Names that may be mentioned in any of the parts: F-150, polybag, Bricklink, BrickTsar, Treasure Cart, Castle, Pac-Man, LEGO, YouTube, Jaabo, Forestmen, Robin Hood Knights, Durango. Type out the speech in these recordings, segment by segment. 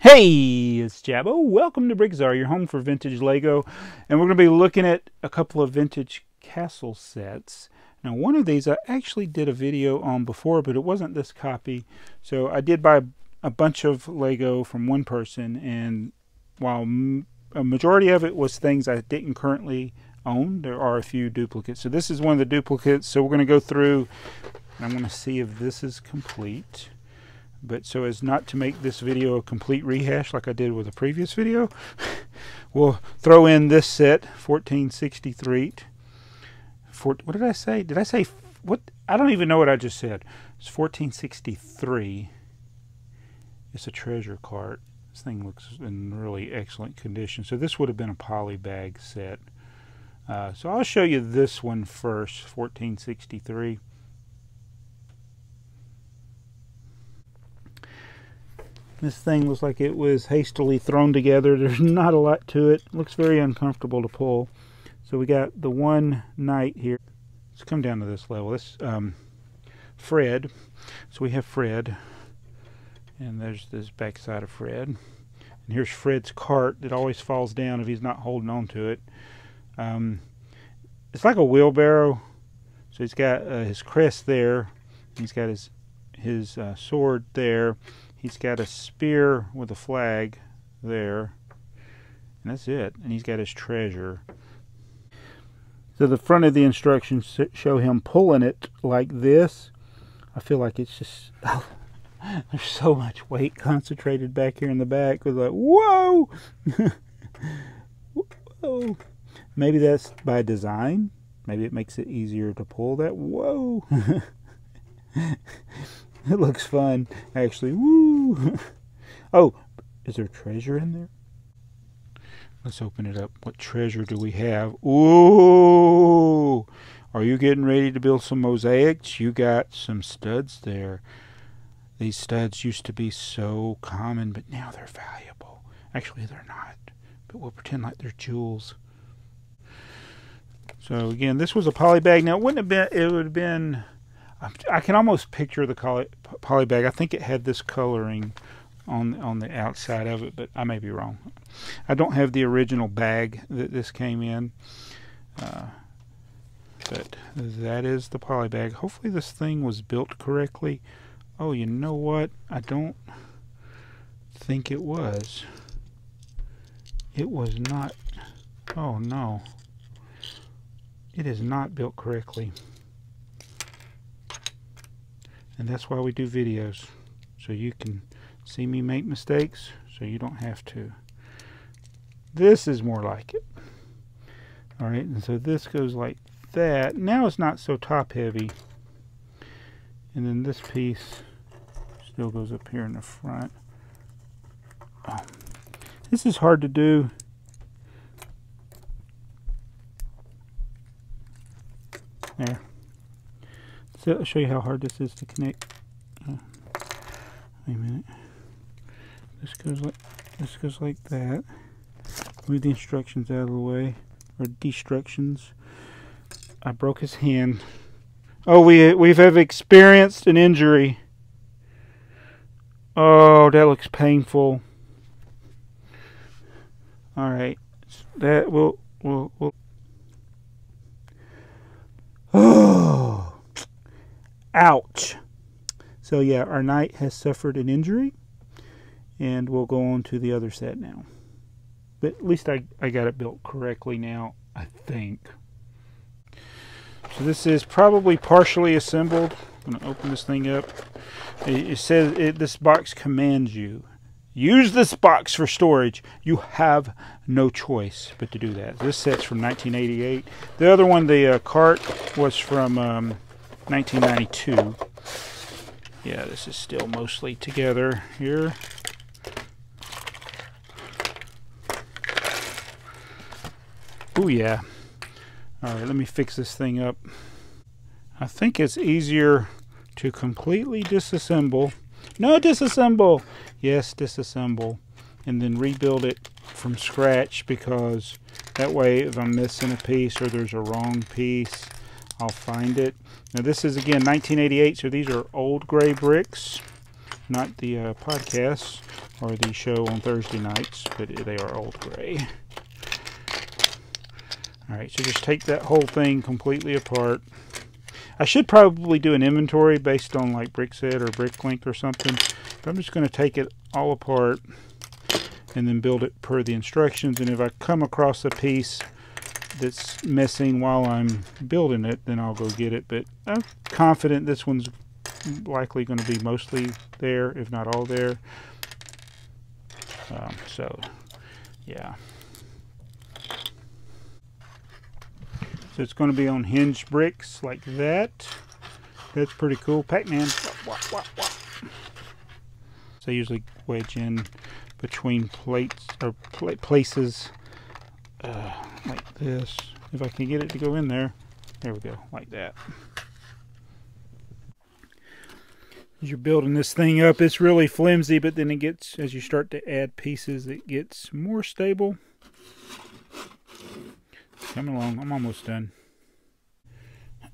Hey, it's Jabbo. Welcome to BrickTsar, your home for vintage LEGO. And we're going to be looking at a couple of vintage castle sets. Now, one of these I actually did a video on before, but it wasn't this copy. So I did buy a bunch of LEGO from one person, and while a majority of it was things I didn't currently own, there are a few duplicates. So this is one of the duplicates. So we're going to go through, and I'm going to see if this is complete. But so as not to make this video a complete rehash like I did with a previous video, we'll throw in this set, 1463. What did I say? Did I say what? I don't even know what I just said. It's 1463. It's a treasure cart. This thing looks in really excellent condition. So this would have been a poly bag set. So I'll show you this one first, 1463. This thing looks like it was hastily thrown together. There's not a lot to it. It looks very uncomfortable to pull. So we got the one knight here. Let's come down to this level. This Fred. So we have Fred. And there's this backside of Fred. And here's Fred's cart that always falls down if he's not holding on to it. It's like a wheelbarrow. So he's got his crest there. He's got his sword there. He's got a spear with a flag there, and that's it. And he's got his treasure. So the front of the instructions show him pulling it like this. I feel like it's just, oh, there's so much weight concentrated back here in the back. It's like, whoa! Whoa! Maybe that's by design. Maybe it makes it easier to pull that. Whoa! It looks fun, actually. Woo! Oh, is there treasure in there? Let's open it up. What treasure do we have? Ooh! Are you getting ready to build some mosaics? You got some studs there. These studs used to be so common, but now they're valuable. Actually, they're not, but we'll pretend like they're jewels. So again, this was a poly bag. Now, it wouldn't have been. It would have been. I can almost picture the poly bag. I think it had this coloring on the outside of it, but I may be wrong. I don't have the original bag that this came in, but that is the poly bag. Hopefully this thing was built correctly. Oh, you know what? I don't think it was. It was not. Oh no. It is not built correctly. And that's why we do videos, so you can see me make mistakes, so you don't have to. This is more like it. All right, and so this goes like that. Now it's not so top heavy. And then this piece still goes up here in the front. Oh, this is hard to do. There. I'll show you how hard this is to connect. Wait a minute. This goes like that. Move the instructions out of the way, or destructions. I broke his hand. Oh, we have experienced an injury. Oh, that looks painful. All right, that will. Oh. Ouch! So yeah, our knight has suffered an injury, and we'll go on to the other set now. But at least I got it built correctly now, I think. So this is probably partially assembled. I'm going to open this thing up. It says this box commands you. Use this box for storage. You have no choice but to do that. This set's from 1988. The other one, the cart, was from 1992. Yeah, this is still mostly together here. Oh yeah. All right, let me fix this thing up. I think it's easier to completely disassemble. No, disassemble. Yes, disassemble, and then rebuild it from scratch, because that way if I'm missing a piece or there's a wrong piece, I'll find it. Now this is again 1988, so these are old gray bricks, not the podcasts. or the show on Thursday nights, but they are old gray. Alright, so just take that whole thing completely apart. I should probably do an inventory based on like BrickTsar or BrickLink or something, but I'm just going to take it all apart and then build it per the instructions. And if I come across a piece that's missing while I'm building it, then I'll go get it. But I'm confident this one's likely going to be mostly there, if not all there. So, yeah. So it's going to be on hinge bricks like that. That's pretty cool. Pac-Man. So I usually wedge in between plates or places like this. If I can get it to go in there. There we go. Like that. As you're building this thing up, it's really flimsy, but then it gets, as you start to add pieces, it gets more stable. Coming along. I'm almost done.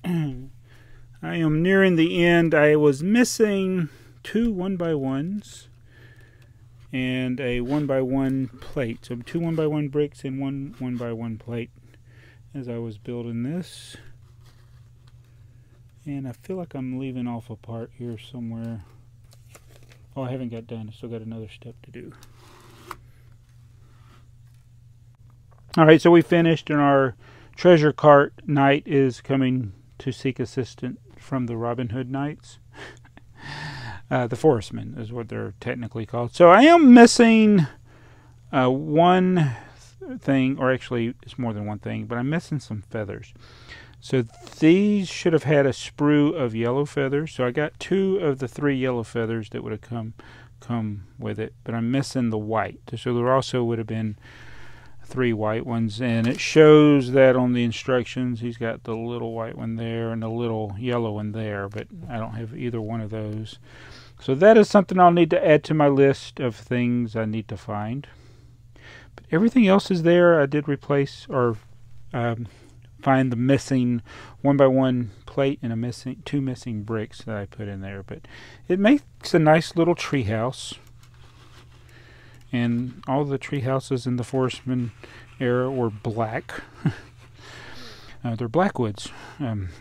I am nearing the end. I was missing 2 1x1s and a 1x1 plate. So 2 1x1 bricks and 1 1x1 plate as I was building this. And I feel like I'm leaving off a part here somewhere. Oh, I haven't got done. I still got another step to do. Alright, so we finished, and our treasure cart knight is coming to seek assistance from the Robin Hood Knights. The Forestmen is what they're technically called. So I am missing one thing, or actually it's more than one thing, but I'm missing some feathers. So these should have had a sprue of yellow feathers. So I got 2 of the 3 yellow feathers that would have come with it, but I'm missing the white. So there also would have been 3 white ones, and it shows that on the instructions. He's got the little white one there and the little yellow one there, but I don't have either one of those. So that is something I'll need to add to my list of things I need to find. But everything else is there. I did replace or find the missing 1x1 plate and a missing 2 missing bricks that I put in there, but it makes a nice little tree house. And all the tree houses in the Forestman era were black. They're blackwoods,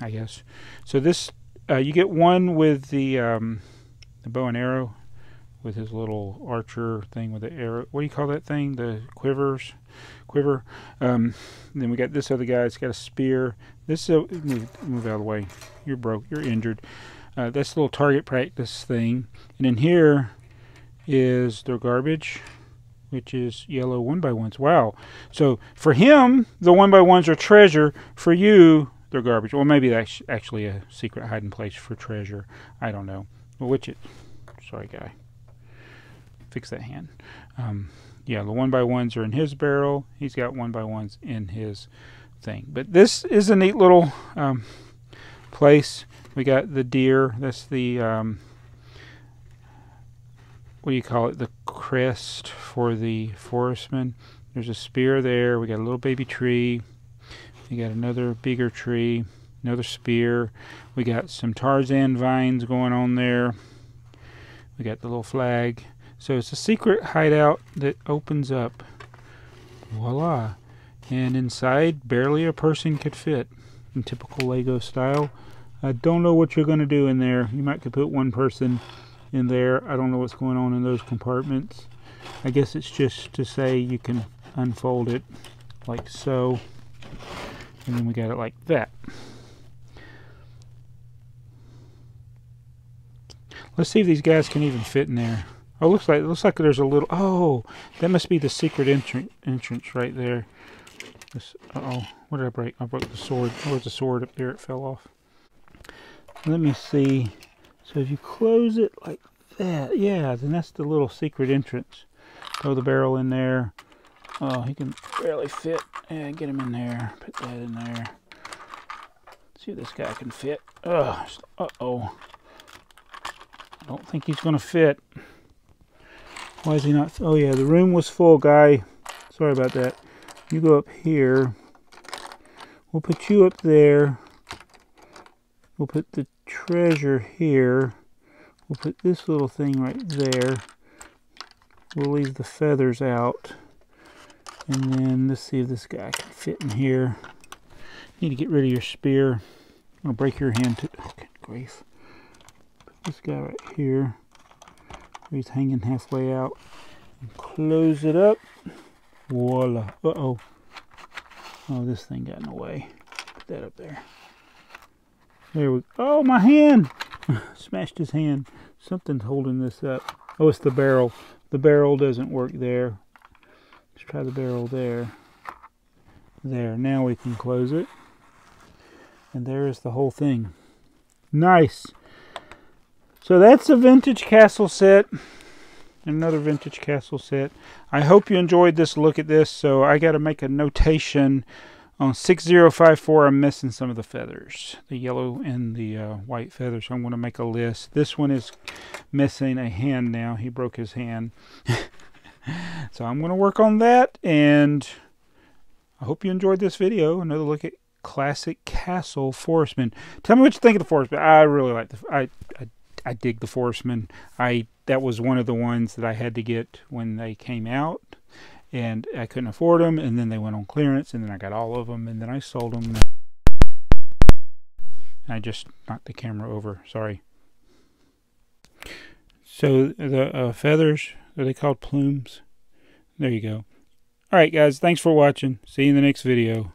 I guess. So this, you get one with the bow and arrow, with his little archer thing with the arrow. What do you call that thing? The quiver. Then we got this other guy. It's got a spear. This move out of the way. You're broke. You're injured. That's a little target practice thing. And in here is their garbage, which is yellow 1x1s. Wow. So for him, the 1x1s are treasure. For you, they're garbage. Well, maybe that's actually a secret hiding place for treasure. I don't know. Well, which it... Sorry, guy. Fix that hand. Yeah, the 1x1s are in his barrel. He's got 1x1s in his thing. But this is a neat little place. We got the deer. That's the... what do you call it? The crest for the Forestman. There's a spear there. We got a little baby tree. We got another bigger tree. Another spear. We got some Tarzan vines going on there. We got the little flag. So it's a secret hideout that opens up. Voila. And inside, barely a person could fit in typical LEGO style. I don't know what you're going to do in there. You might could put one person in there. I don't know what's going on in those compartments. I guess it's just to say you can unfold it like so, and then we got it like that. Let's see if these guys can even fit in there. Oh, it looks like there's a little... Oh, that must be the secret entrance right there. Uh-oh, what did I break? I broke the sword. Where's the sword up there? It fell off. Let me see. So if you close it like that, yeah, then that's the little secret entrance. Throw the barrel in there. Oh, he can barely fit. Yeah, get him in there. Put that in there. See if this guy can fit. Ugh. Uh-oh. I don't think he's going to fit. Why is he not? Oh, yeah, the room was full, guy. Sorry about that. You go up here. We'll put you up there. We'll put the treasure here. We'll put this little thing right there. We'll leave the feathers out. And then let's see if this guy can fit in here. Need to get rid of your spear. I'll break your hand too. Oh, good grief. Put this guy right here. He's hanging halfway out. And close it up. Voila. Uh-oh. Oh, this thing got in the way. Put that up there. There we go. Oh, my hand! Smashed his hand. Something's holding this up. Oh, it's the barrel. The barrel doesn't work there. Let's try the barrel there. There. Now we can close it. And there is the whole thing. Nice! So that's a vintage castle set. Another vintage castle set. I hope you enjoyed this look at this. So I got to make a notation on 6054. I'm missing some of the feathers, the yellow and the white feathers. So I'm going to make a list. This one is missing a hand now. He broke his hand. So I'm going to work on that. And I hope you enjoyed this video. Another look at classic castle Forestmen. Tell me what you think of the Forestmen. I really like the. I dig the Forestmen. That was one of the ones that I had to get when they came out, and I couldn't afford them, and then they went on clearance, and then I got all of them, and then I sold them. I just knocked the camera over, sorry. So the feathers, are they called plumes? There you go. All right, guys, thanks for watching. See you in the next video.